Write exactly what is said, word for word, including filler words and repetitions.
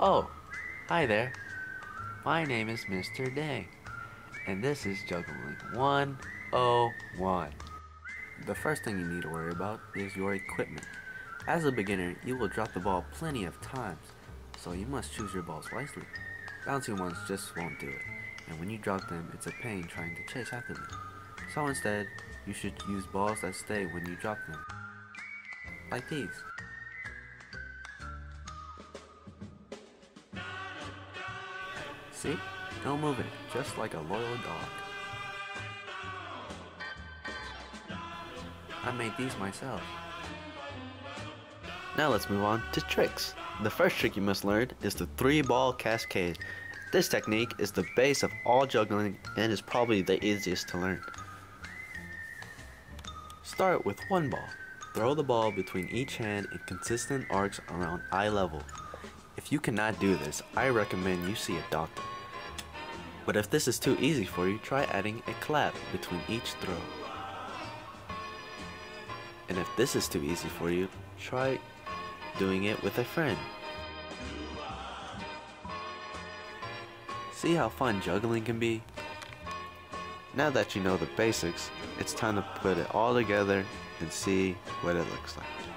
Oh, hi there. My name is Mister Day, and this is Juggling one oh one. The first thing you need to worry about is your equipment. As a beginner, you will drop the ball plenty of times, so you must choose your balls wisely. Bouncing ones just won't do it, and when you drop them, it's a pain trying to chase after them. So instead, you should use balls that stay when you drop them, like these. See? Go move it, just like a loyal dog. I made these myself. Now let's move on to tricks. The first trick you must learn is the three ball cascade. This technique is the base of all juggling and is probably the easiest to learn. Start with one ball. Throw the ball between each hand in consistent arcs around eye level. If you cannot do this, I recommend you see a doctor. But if this is too easy for you, try adding a clap between each throw. And if this is too easy for you, try doing it with a friend. See how fun juggling can be? Now that you know the basics, it's time to put it all together and see what it looks like.